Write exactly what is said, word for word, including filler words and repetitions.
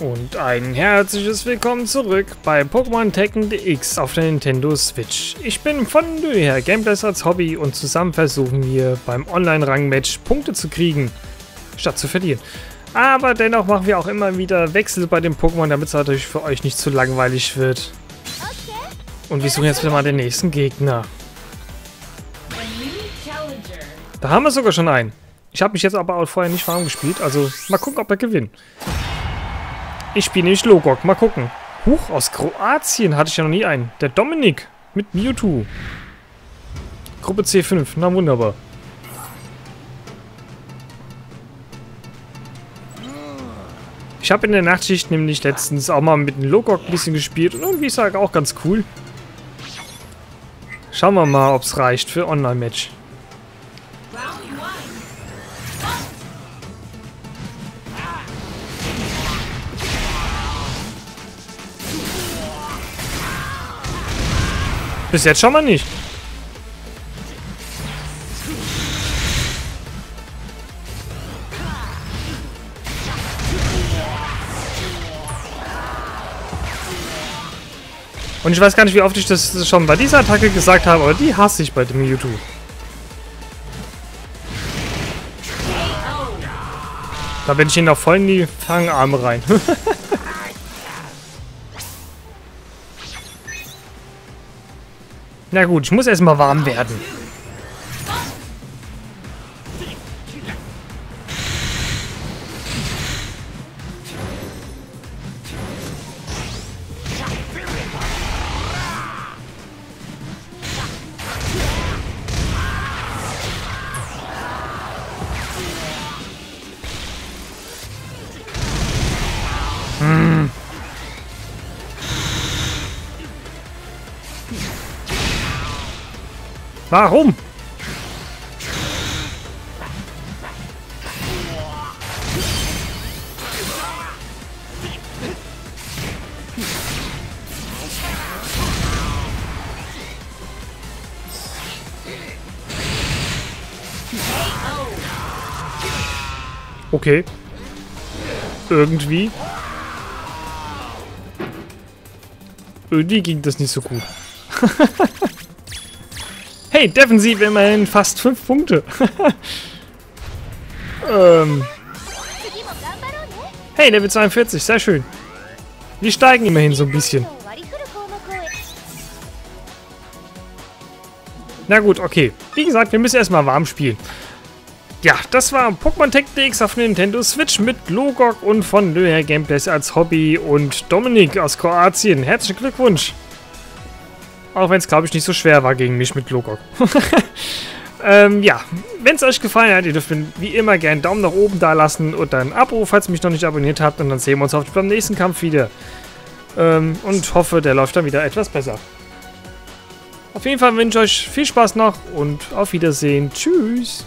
Und ein herzliches Willkommen zurück bei Pokémon Tekken D X auf der Nintendo Switch. Ich bin Von_Löher, Gameplays als Hobby, und zusammen versuchen wir beim Online-Rang-Match Punkte zu kriegen, statt zu verlieren. Aber dennoch machen wir auch immer wieder Wechsel bei den Pokémon, damit es natürlich für euch nicht zu langweilig wird. Und wir suchen jetzt wieder mal den nächsten Gegner. Da haben wir sogar schon einen. Ich habe mich jetzt aber auch vorher nicht warm gespielt, also mal gucken, ob wir gewinnen. Ich spiele nämlich Lohgock, mal gucken. Huch, aus Kroatien hatte ich ja noch nie einen. Der Dominik mit Mewtu. Gruppe C fünf, na wunderbar. Ich habe in der Nachtschicht nämlich letztens auch mal mit dem Lohgock ein bisschen gespielt und irgendwie ist er auch ganz cool. Schauen wir mal, ob es reicht für Online-Match. Bis jetzt schon mal nicht. Und ich weiß gar nicht, wie oft ich das schon bei dieser Attacke gesagt habe, aber die hasse ich bei dem Mewtwo. Da bin ich ihn noch voll in die Fangarme rein. Na gut, ich muss erstmal warm werden. Mmh. Warum? Okay. Irgendwie. Irgendwie ging das nicht so gut. Hey, defensiv immerhin fast fünf Punkte. ähm. Hey, Level zweiundvierzig, sehr schön. Wir steigen immerhin so ein bisschen. Na gut, okay. Wie gesagt, wir müssen erstmal warm spielen. Ja, das war Pokémon Tekken D X auf Nintendo Switch mit Lohgock und Von_Löher, Gameplays als Hobby, und Dominik aus Kroatien. Herzlichen Glückwunsch. Auch wenn es, glaube ich, nicht so schwer war gegen mich mit Lohgock. ähm, ja, wenn es euch gefallen hat, ihr dürft mir wie immer gerne einen Daumen nach oben da lassen und ein Abo, falls ihr mich noch nicht abonniert habt. Und dann sehen wir uns hoffentlich beim nächsten Kampf wieder. Ähm, und hoffe, der läuft dann wieder etwas besser. Auf jeden Fall wünsche ich euch viel Spaß noch und auf Wiedersehen. Tschüss!